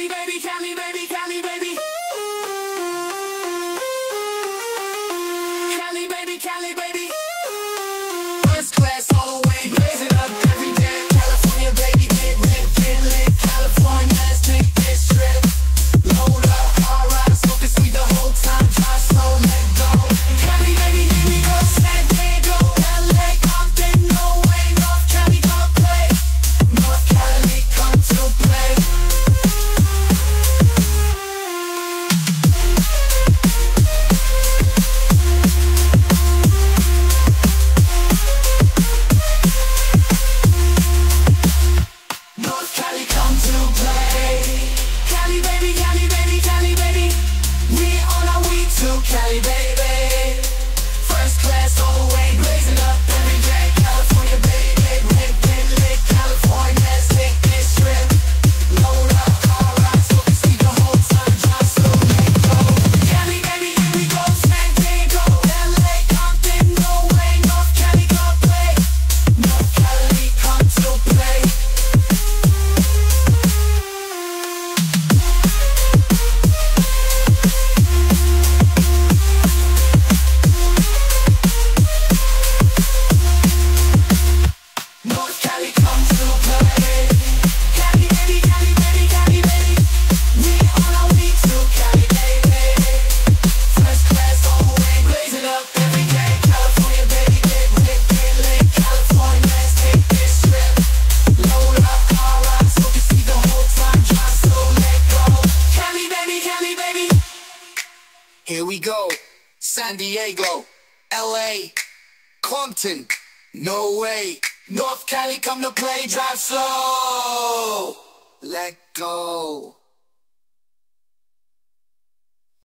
Cali baby, Cali baby, Cali baby. Cali baby, Cali baby. First class all the way, blaze it up every day. California baby, get lit, get lit. California's take this trip. Load up, alright, smoke it sweet the whole time. Drive slow, let go. Cali baby, here we go, San Diego, LA, Compton, no way, North Cali, come play. North Cali, come to play. Cali baby, first class all the way, blazing up every day. California baby, lit, lit, lit. California's take this trip. Load up, alright, so we see the whole time. Drive slow, let go. Cali baby, here we go, San Diego, LA, Compton, no way, North Cali, come play. North Cali, come to play. Here we go, San Diego, LA, Compton, no way, North Cali, come to play, drive slow, let go.